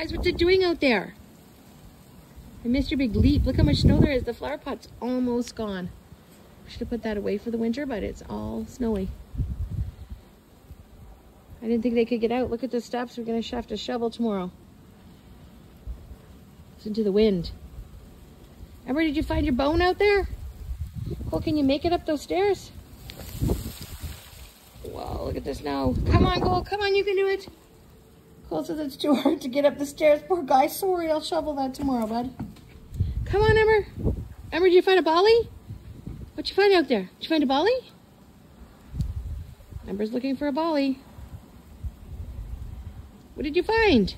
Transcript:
Guys, what's it doing out there? I missed your big leap. Look how much snow there is. The flower pot's almost gone. I should have put that away for the winter, but it's all snowy. I didn't think they could get out. Look at the steps. We're going to have to shovel tomorrow. Listen to the wind. Ember, did you find your bone out there? Cole, can you make it up those stairs? Wow, look at this now. Come on, Cole. Come on, you can do it. Cole says it's too hard to get up the stairs. Poor guy. Sorry, I'll shovel that tomorrow, bud. Come on, Ember. Ember, did you find a bolly? What'd you find out there? Did you find a bolly? Ember's looking for a bolly. What did you find?